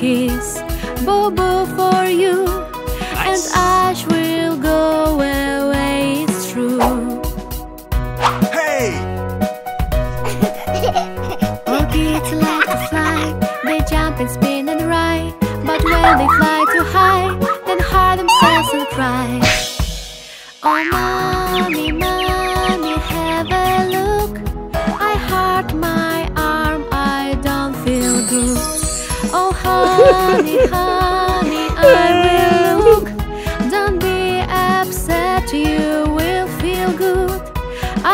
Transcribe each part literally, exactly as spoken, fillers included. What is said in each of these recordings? kiss, Bobo, for you. Nice. And Ash will go away, it's true. Hey! Rockets like to fly, they jump and spin and ride. But when they fly too high, then hide themselves and cry. Oh, mommy, mommy, have a look. I hurt my arm, I don't feel good. Oh, honey, honey, I will look. Don't be upset, you will feel good.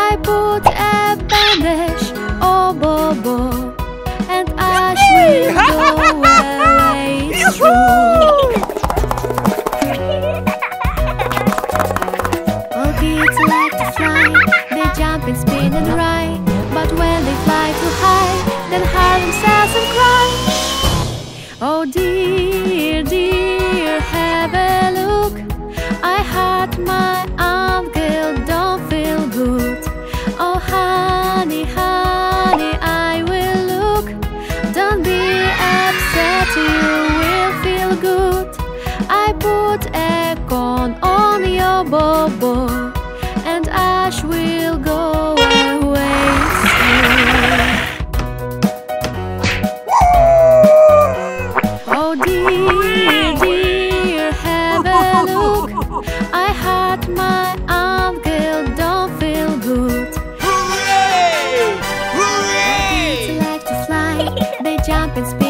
I put a bandage, oh, Bobo, and Ash will go away. It's true. Kids like to fly, they jump and spin and ride. But when they fly too high, then hide themselves and cry. Oh dear, dear, have a look. I hurt my uncle, don't feel good. Oh honey, honey, I will look. Don't be upset, you will feel good. I put a cone on your Bobo. Ash will go away soon. Oh dear, dear, have a look. I hurt my uncle, don't feel good. Hooray! Hooray! Kids like to fly, they jump and spin.